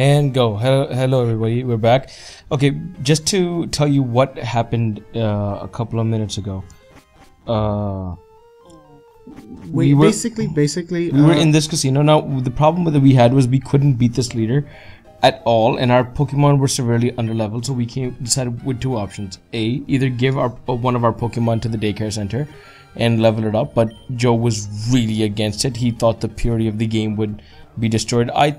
And go. Hello everybody, we're back. Okay, just to tell you what happened a couple of minutes ago. We were in this casino. Now, the problem that we had was we couldn't beat this leader at all, and our Pokemon were severely underleveled, so we decided with two options. A, either give one of our Pokemon to the daycare center and level it up, but Joe was really against it. He thought the purity of the game would be destroyed. I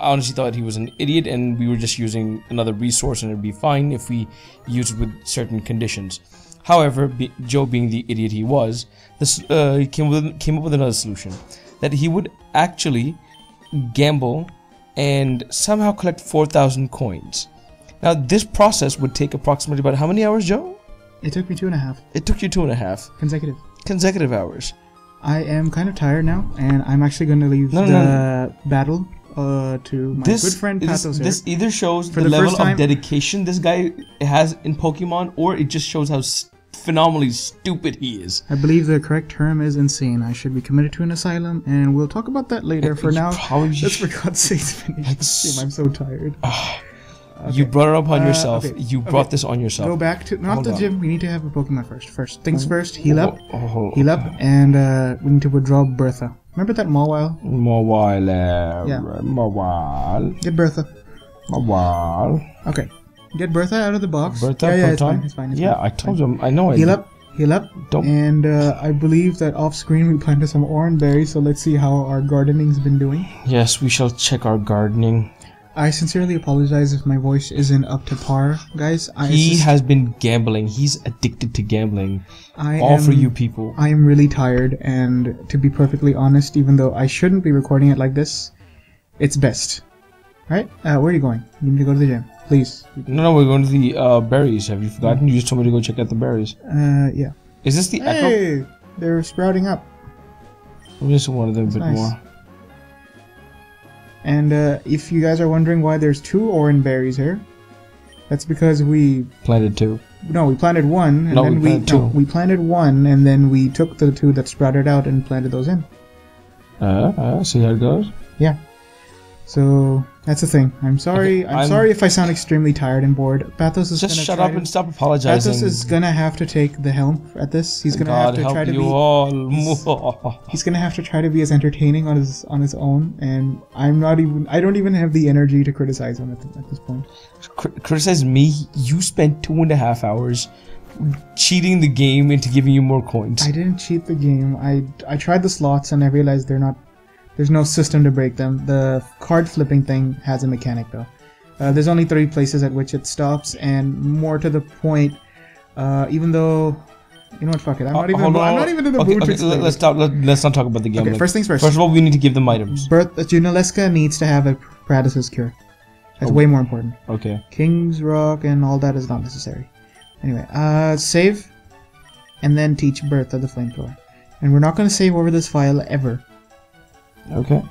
honestly thought he was an idiot, and we were just using another resource and it'd be fine if we used it with certain conditions. However, Joe being the idiot he was, this came up with another solution, that he would actually gamble and somehow collect 4,000 coins. Now, this process would take approximately about how many hours, Joe? It took me 2.5. It took you 2.5. Consecutive hours. I am kind of tired now, and I'm actually going to leave battle to my good friend Pathos here. This either shows the level of dedication this guy has in Pokemon, or it just shows how phenomenally stupid he is. I believe the correct term is insane. I should be committed to an asylum, and we'll talk about that later. For now, let's for God's sake finish this game. I'm so tired. Okay. You brought it up on yourself. Okay. You brought this on yourself. Go back to the gym. We need to have a Pokemon first. First things first. Heal up. Heal up, and we need to withdraw Bertha. Remember that Mawile? Yeah. Mawile. Get Bertha. Mawile. Okay. Get Bertha out of the box. Bertha, yeah, it's fine. It's fine. It's fine. I told him. I know. Heal up. Don't. And I believe that off-screen we planted some orange berries. So let's see how our gardening's been doing. Yes, we shall check our gardening. I sincerely apologize if my voice isn't up to par, guys. He has been gambling. He's addicted to gambling. All for you people. I am really tired, and to be perfectly honest, even though I shouldn't be recording it like this, it's best. Right? Where are you going? You need to go to the gym, please. No, we're going to the berries. Have you forgotten? You just told me to go check out the berries. Yeah. Is this the echo? Hey, they're sprouting up. I just wanted them a bit more. And if you guys are wondering why there's two orange berries here, that's because we planted two. No, we planted one, and then we planted one, and then we took the two that sprouted out and planted those in. See how it goes? Yeah. So that's the thing. I'm sorry. Okay, I'm sorry if I sound extremely tired and bored. Pathos is just shut up and stop apologizing. Pathos is gonna have to take the helm at this. He's gonna have to try to be. He's gonna have to try to be as entertaining on his own, and I'm not even. I don't even have the energy to criticize him at this point. Criticize me? You spent 2.5 hours cheating the game into giving you more coins. I didn't cheat the game. I tried the slots and I realized they're not. There's no system to break them. The card flipping thing has a mechanic though. There's only 3 places at which it stops, and more to the point, even though, you know what, fuck it. I'm not even in the mood to explain. Let's not talk about the game. Okay, first things first. First of all, we need to give them items. Junaleska needs to have a Paralysis Cure. That's way more important. Okay. King's Rock and all that is not necessary. Anyway, save, and then teach Bertha the Flamethrower. And we're not going to save over this file ever. Okay.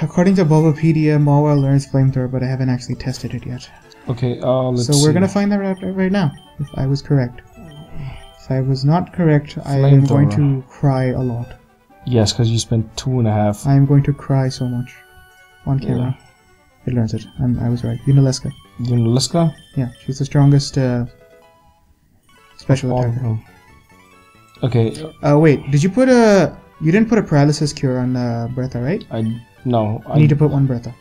According to Bulbapedia, Mawile learns Flamethrower, but I haven't actually tested it yet. Okay, let's see. So we're gonna find that out right now, if I was correct. If I was not correct, I am going to cry a lot. Yes, because you spent 2.5. I am going to cry so much. On camera. Yeah. It learns it. I was right. Junaleska. Junaleska? Yeah, she's the strongest, special attacker. Okay. Wait, did you put a... You didn't put a Paralysis Cure on Bertha, right? No. You need to put one Bertha.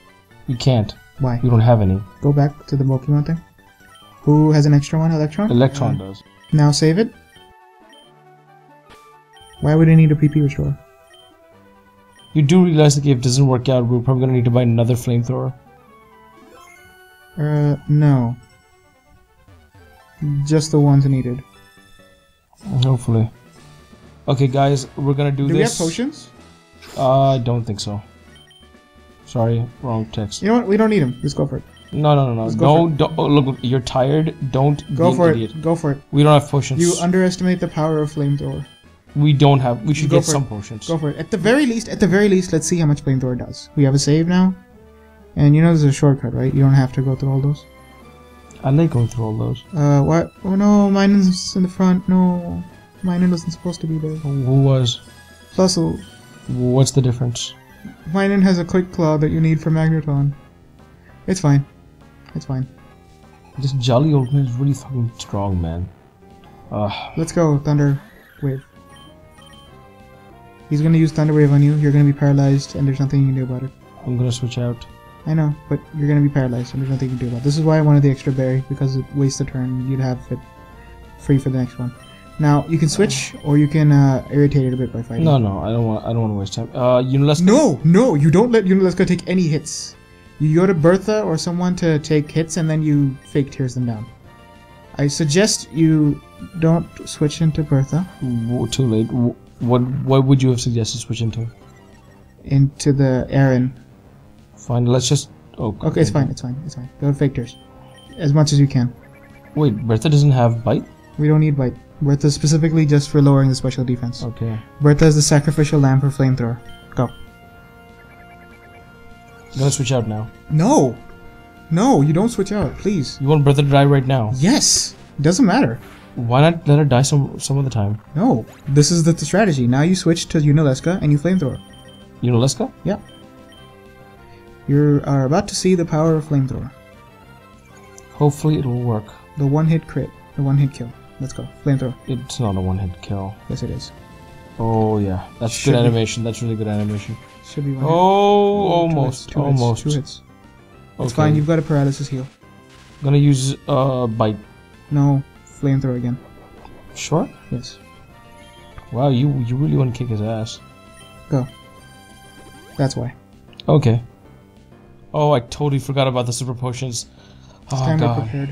You can't. Why? You don't have any. Go back to the Pokemon thing. Who has an extra one? Electron? Electron does. Now save it. Why would I need a PP Restore? You do realize that if it doesn't work out, we're probably going to need to buy another Flamethrower? No. Just the ones needed. Hopefully. Okay, guys, we're gonna do this. Do we have potions? I don't think so. Sorry, wrong text. You know what? We don't need them. Just go for it. No. Look, you're tired. Don't go for it. Go for it. We don't have potions. You underestimate the power of Flamethrower. We don't have. We should get some potions. Go for it. At the very least, let's see how much Flamethrower does. We have a save now, and you know there's a shortcut, right? You don't have to go through all those. I like going through all those. What? Oh no, mine is in the front. No. Minun wasn't supposed to be there. Who was? Plusle. What's the difference? Minun has a quick claw that you need for Magneton. It's fine. It's fine. This jolly old man is really fucking strong, man. Let's go, Thunderwave. He's gonna use Thunderwave on you. You're gonna be paralyzed, and there's nothing you can do about it. I'm gonna switch out. I know, but you're gonna be paralyzed, and there's nothing you can do about it. This is why I wanted the extra berry, because it wastes a turn. You'd have it free for the next one. Now you can switch, or you can irritate it a bit by fighting. No, no, I don't want to waste time. Unless no, you don't let Unalesco take any hits. You go to Bertha or someone to take hits, and then you fake tears them down. I suggest you don't switch into Bertha. Too late. What would you have suggested switch into? Into the Aaron. Fine. Let's just. Okay, it's fine. It's fine. It's fine. Go to fake tears, as much as you can. Wait, Bertha doesn't have bite. We don't need bite. Bertha specifically just for lowering the special defense. Okay. Bertha is the sacrificial lamb for Flamethrower. Go. I'm gonna switch out now. No! No, you don't switch out, please. You want Bertha to die right now? Yes! Doesn't matter. Why not let her die some of the time? No. This is the strategy. Now you switch to Unalesca and you Flamethrower. Unalesca? Yeah. You are about to see the power of Flamethrower. Hopefully it will work. The one-hit crit. The one-hit kill. Let's go. Flamethrower. It's not a one-hit kill. Yes, it is. Oh, yeah. That's good animation. That's really good animation. Should be one hit. Oh, almost. Almost. Two hits. It's fine. You've got a paralysis heal. I'm gonna use bite. No. Flamethrower again. Sure? Yes. Wow, you really want to kick his ass. Go. That's why. Okay. Oh, I totally forgot about the super potions. Oh, God. This time we're prepared.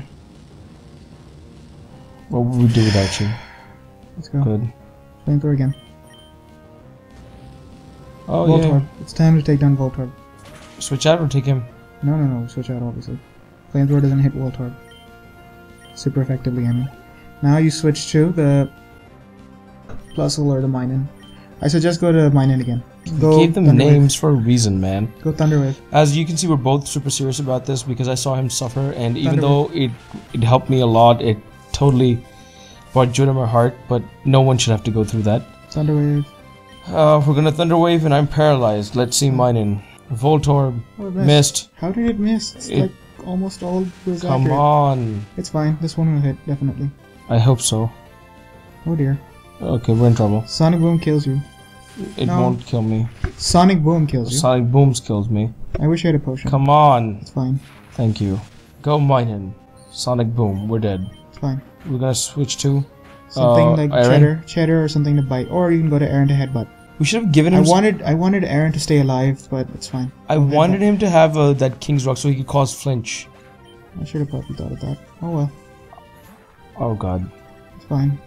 What would we do without you? Let's go. Good. Flamethrower again. Oh, Voltorb. Yeah. It's time to take down Voltorb. Switch out or take him? No, no, no. Switch out, obviously. Flamethrower doesn't hit Voltorb. Super effectively, I mean. Now you switch to the Plusle or the Minun. I suggest go to Minun again. Go gave them names for a reason, man. Go Thunderwave. As you can see, we're both super serious about this because I saw him suffer, and even though it helped me a lot, it totally brought joy to my heart, but no one should have to go through that. Thunderwave. We're gonna Thunderwave, and I'm paralyzed. Let's see Minun. Voltorb. Oh, missed. How did it miss? It's like almost all was accurate. Come on. It's fine. This one will hit, definitely. I hope so. Oh dear. Okay, we're in trouble. Sonic Boom kills you. It won't kill me. Sonic Boom kills you. Sonic Boom kills me. I wish I had a potion. Come on. It's fine. Thank you. Go Minun. Sonic Boom. We're dead. Fine. We're gonna switch to something like Aaron? cheddar or something to bite, or you can go to Aaron to headbutt. We should have given him. I wanted Aaron to stay alive, but it's fine. I wanted him to have that King's Rock so he could cause flinch. I should have probably thought of that. Oh well. Oh God. It's fine.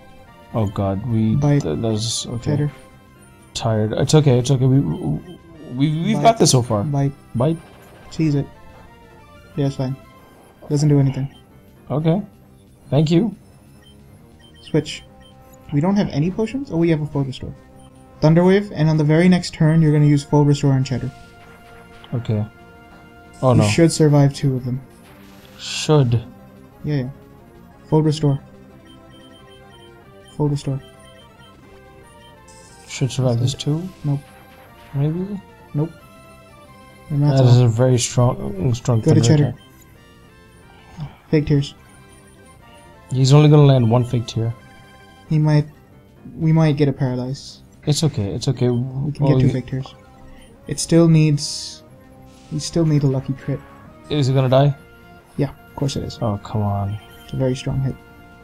Oh God, we bite. That's okay. Cheddar. Tired. It's okay. It's okay. We've got this so far. Bite. Cheese it. Yeah, it's fine. Doesn't do anything. Okay. Thank you. Switch. We don't have any potions? Oh, we have a full restore. Thunderwave, and on the very next turn, you're going to use full restore and cheddar. Okay. Oh, no. You should survive two of them. Should. Yeah. Full restore. Full restore. Should survive this two? Nope. Maybe? Nope. That is a very strong Go to cheddar. Fake tears. He's only gonna land one fake tear. He might. We might get a paralyze. It's okay. It's okay. We can get two fake tears. It still needs. We still need a lucky crit. Is it gonna die? Yeah, of course it is. Oh come on! It's a very strong hit.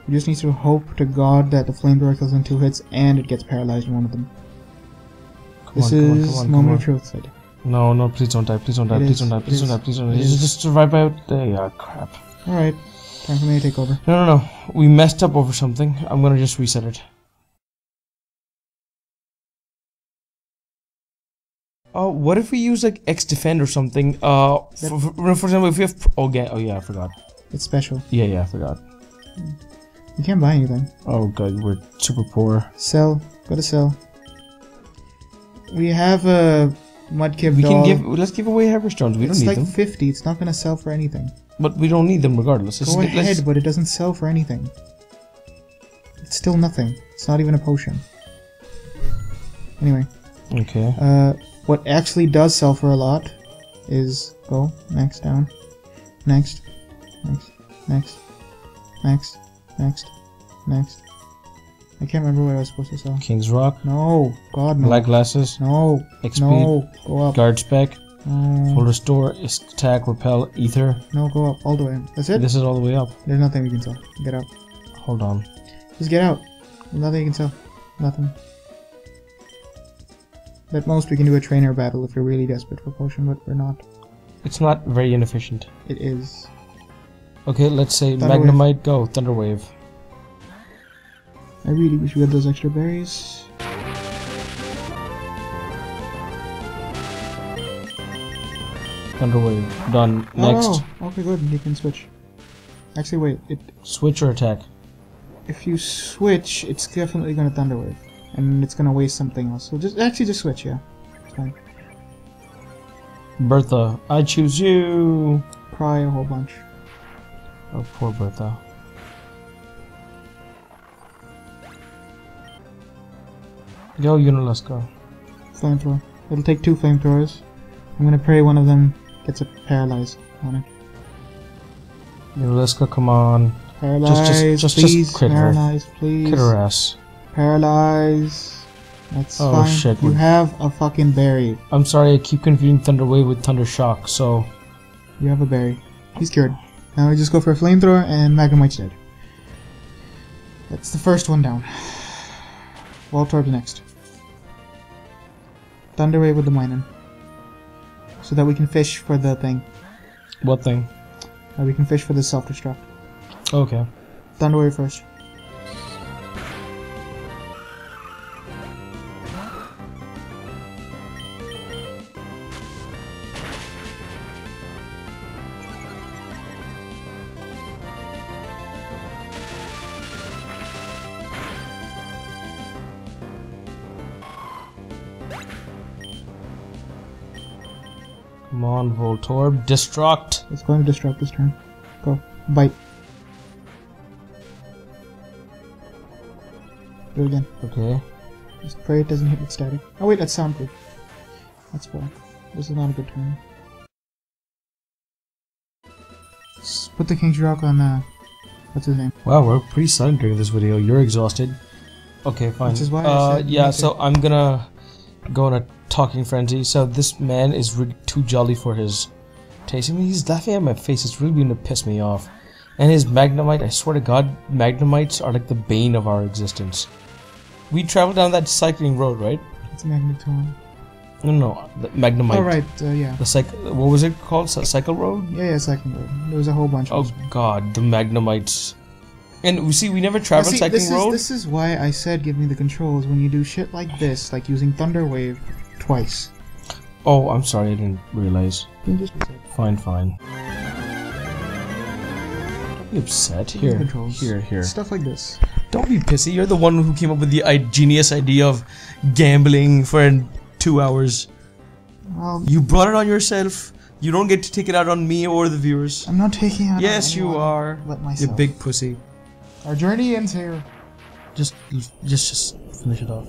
We just need to hope to God that the flamethrower kills in two hits and it gets paralyzed in one of them. This is moment of truth. No, no! Please don't die! Please don't die! Please don't die! Please don't die! Please don't die! Just survive out there. Yeah, crap. All right. Time for me to take over. No, no, no. We messed up over something. I'm gonna just reset it. What if we use like X defend or something? For example, if we have oh yeah, I forgot. It's special. Yeah, I forgot. You can't buy anything. Oh God, we're super poor. Sell. Go to sell. We have a Mudkip doll. Let's give away Hyperstones. We don't need them. It's like 50. It's not gonna sell for anything. But we don't need them regardless. Go ahead, but it doesn't sell for anything. It's still nothing. It's not even a potion. Anyway. Okay. What actually does sell for a lot is... Go, next down. Next. Next. Next. Next. Next. Next. I can't remember what I was supposed to sell. King's Rock. No. God, no. Black Glasses. No. XP. No. Go up. Guard Spec. Full Restore. Attack. Repel. Ether. No, go up. All the way in. That's it? This is all the way up. There's nothing we can sell. Get out. Hold on. Just get out. There's nothing you can sell. Nothing. At most, we can do a trainer battle if we're really desperate for potion, but we're not. It's not very inefficient. It is. Okay, let's say Magnemite, go. Thunderwave. I really wish we had those extra berries. Thunderwave. Done. Next. Oh, okay, good. You can switch. Actually, wait. Switch or attack? If you switch, it's definitely going to Thunderwave. And it's gonna waste something else. So just switch, yeah. It's fine. Bertha, I choose you. Cry a whole bunch. Oh, poor Bertha. Go, let's go. Flamethrower. It'll take 2 flamethrowers. I'm gonna pray one of them gets paralyzed on it. Unalaska, come on. Paralyze, just crit her. Paralyze, please. Crit her ass. Paralyze. That's fine. Shit. You have a fucking berry. I'm sorry, I keep confusing Thunderwave with Thunder Shock, so... You have a berry. He's cured. Now we just go for a Flamethrower and Magnemite's dead. That's the first one down. Voltorb's next. Thunderwave with the Minun. So that we can fish for the thing. What thing? We can fish for the self-destruct. Okay. Thunderwave first. Come on, Voltorb. Destruct! It's going to destruct this turn. Go. Bite. Do it again. Okay. Just pray it doesn't hit with static. Oh wait, that's soundproof. That's bad. This is not a good turn. Just put the King's Rock on, what's his name? Wow, we're pretty sudden during this video. You're exhausted. Okay, fine. Which is why I said yeah, so I'm gonna go on a talking frenzy. So this man is really too jolly for his taste. I mean, he's laughing at my face. It's really gonna piss me off. And his Magnemite, I swear to God, Magnemites are like the bane of our existence. We travel down that cycling road, right? It's Magneton. No, no, the Magnemite. Oh, right, yeah. The what was it called? Cycle road? Yeah, yeah, cycling road. There was a whole bunch of them. God, the Magnemites. And we see, we never traveled cycling road. This is why I said give me the controls when you do shit like this, like using Thunderwave twice. Oh, I'm sorry, I didn't realize. You can just reset. Fine, fine. Don't be upset. Here, here, here. Stuff like this. Don't be pissy. You're the one who came up with the genius idea of gambling for 2 hours. You brought it on yourself. You don't get to take it out on me or the viewers. I'm not taking it out on anyone. Yes, you are. Let myself. You big pussy. Our journey ends here. Just finish it off.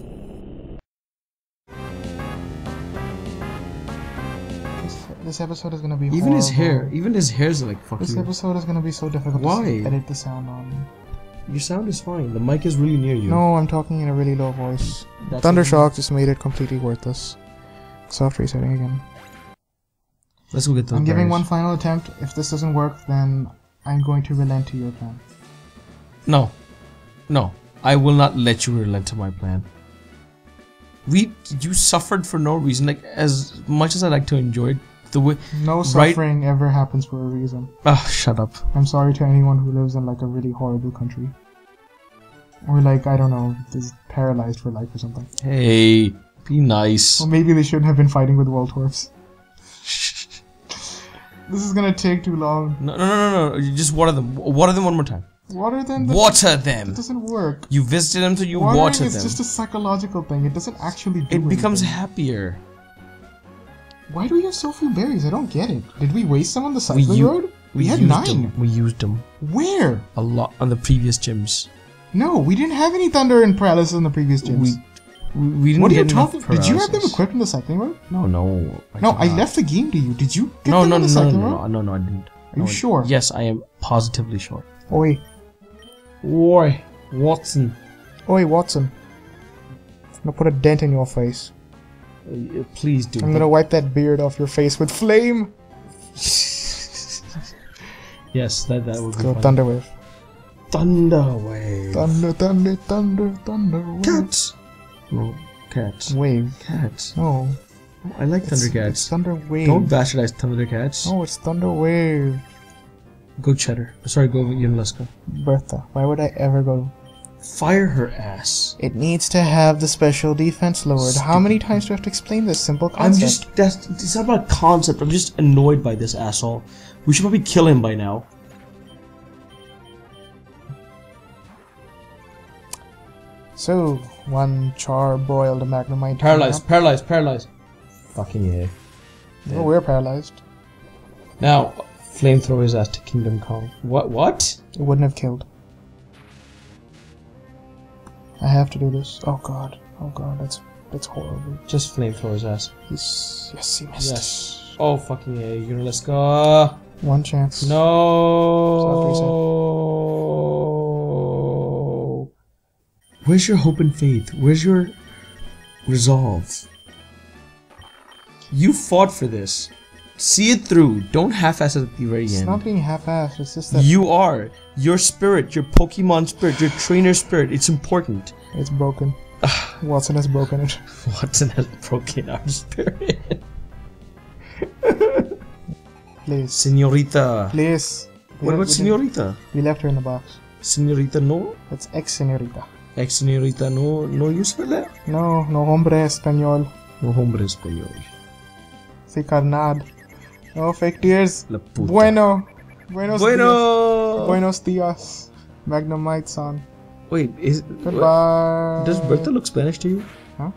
This episode is gonna be horrible. Even his hair's like fuck you. This episode is gonna be so difficult to edit the sound on. Your sound is fine. The mic is really near you. No, I'm talking in a really low voice. Thundershock just made it completely worthless. Soft resetting again. Let's go get those. I'm giving one final attempt. If this doesn't work, then I'm going to relent to your plan. No, no, I will not let you relent to my plan. You suffered for no reason. Like, as much as I like to enjoy it, no suffering ever happens for a reason. Ah, shut up. I'm sorry to anyone who lives in like a really horrible country, or like I don't know, is paralyzed for life or something. Hey, be nice. Well, maybe they shouldn't have been fighting with Voltorbs. This is gonna take too long. No, no, no, no, no. Just water them. Water them one more time. Water them? Water them! It doesn't work. You visited them so you water them. It's just a psychological thing. It doesn't actually do anything. It becomes happier. Why do we have so few berries? I don't get it. Did we waste some on the cycling road? We had 9. We used them. Where? A lot on the previous gyms. No, we didn't have any thunder and paralysis on the previous gyms. We didn't. What are you talking about? Did you have them equipped on the cycling road? No, no. No, I left the game to you. Did you get them on the cycling road? No, no, I didn't. Are you sure? Yes, I am positively sure. Oi. Oi, Wattson. Oi, Wattson. I'm gonna put a dent in your face. Please do. I'm gonna wipe that beard off your face with flame! Yes, that would be fun. Thunderwave. Thunderwave. Thunder, thunder, thunder, thunderwave. Cats! No, cats. Wave. Cats. No. Oh, I like Thundercats. It's Thunderwave. Don't bastardize Thundercats. No, it's Thunderwave. Go Cheddar. Sorry, go Unlesco. Bertha. Why would I ever go? Fire her ass. It needs to have the special defense lowered. Stupid. How many times do I have to explain this simple concept? It's not about concept. I'm just annoyed by this asshole. We should probably kill him by now. So, one charbroiled Magnemite. Paralyzed, paralyzed, paralyzed. Fucking yeah. Oh, we're paralyzed. Now, flamethrower his ass to Kingdom Come. What? It wouldn't have killed. I have to do this. Oh god. Oh god, that's horrible. Just flamethrower his ass. Yes, he missed. Yes. Oh fucking yeah, you're gonna let's go. One chance. No. Where's your hope and faith? Where's your resolve? You fought for this. See it through. Don't half-ass it at the very end. It's not being half-assed. It's just that you are your spirit, your Pokemon spirit, your trainer spirit. It's important. It's broken. Wattson has broken it. Wattson has broken our spirit. Please, Señorita. Please. What about Señorita? We left her in the box. Señorita, no. That's ex Señorita. Ex Señorita, no. No use for that. No, no hombre español. No hombre español. Sí, carnal. No, fake tears. Bueno. Buenos días. Buenos días. Magnemite son. Wait, is... Goodbye. Does Bertha look Spanish to you? Huh?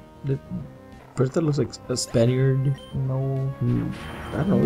Bertha looks like a Spaniard. No. I don't know.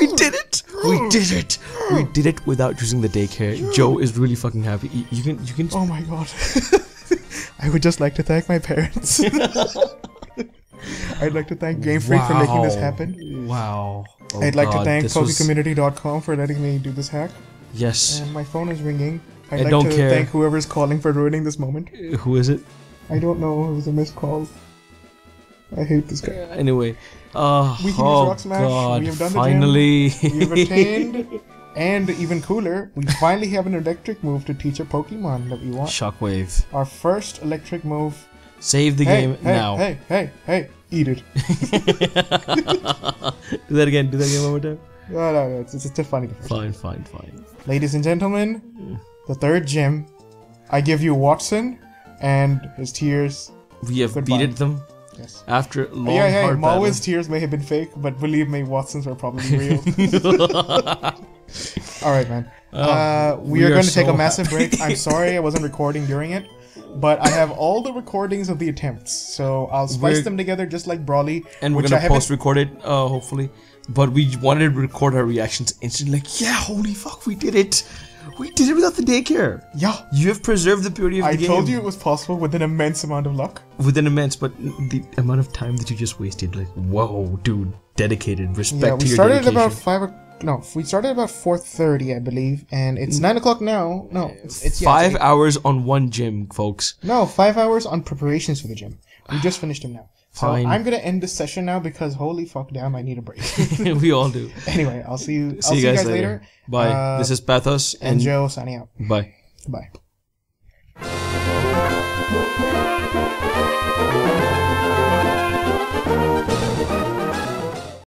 We did it! We did it! We did it without using the daycare. Joe is really fucking happy. You can. Oh my god! I would just like to thank my parents. I'd like to thank Game Freak for making this happen. Wow. Oh, I'd like to thank PokeCommunity.com for letting me do this hack. Yes. And my phone is ringing. I'd like to thank whoever's calling for ruining this moment. Who is it? I don't know. It was a missed call. I hate this guy. Anyway. We can use Rock Smash. God, we have done the gym. We've retained. And even cooler, we finally have an electric move to teach a Pokemon that we want. Shockwave. Our first electric move. Save the game now. Hey, eat it. Do that again one more time. No, it's just a funny difference. Fine. Ladies and gentlemen, the third gym. I give you Wattson and his tears. We have beaten them. Yes. After long hard battle. Mawile's tears may have been fake, but believe me, Wattson's were probably real. Alright, man. We are going to take a massive break. I'm sorry I wasn't recording during it, but I have all the recordings of the attempts, so I'll spice them together just like Brawly. And we're going to post-record it, hopefully. But we wanted to record our reactions instantly. Like, yeah, holy fuck, we did it. We did it without the daycare. Yeah. You have preserved the purity of the game. I told you it was possible with an immense amount of luck. With an immense, but the amount of time that you just wasted, like, whoa, dude, dedicated, respect to your dedication. Yeah, we started about 4:30, I believe, and it's 9 o'clock now. No, it's 5 hours on one gym, folks. No, 5 hours on preparations for the gym. We just finished them now. Fine. So I'm going to end this session now because holy fuck damn, I need a break. We all do. Anyway, I'll see you, I'll see you guys later. Bye. This is Pathos and Joe signing out. Bye. Bye.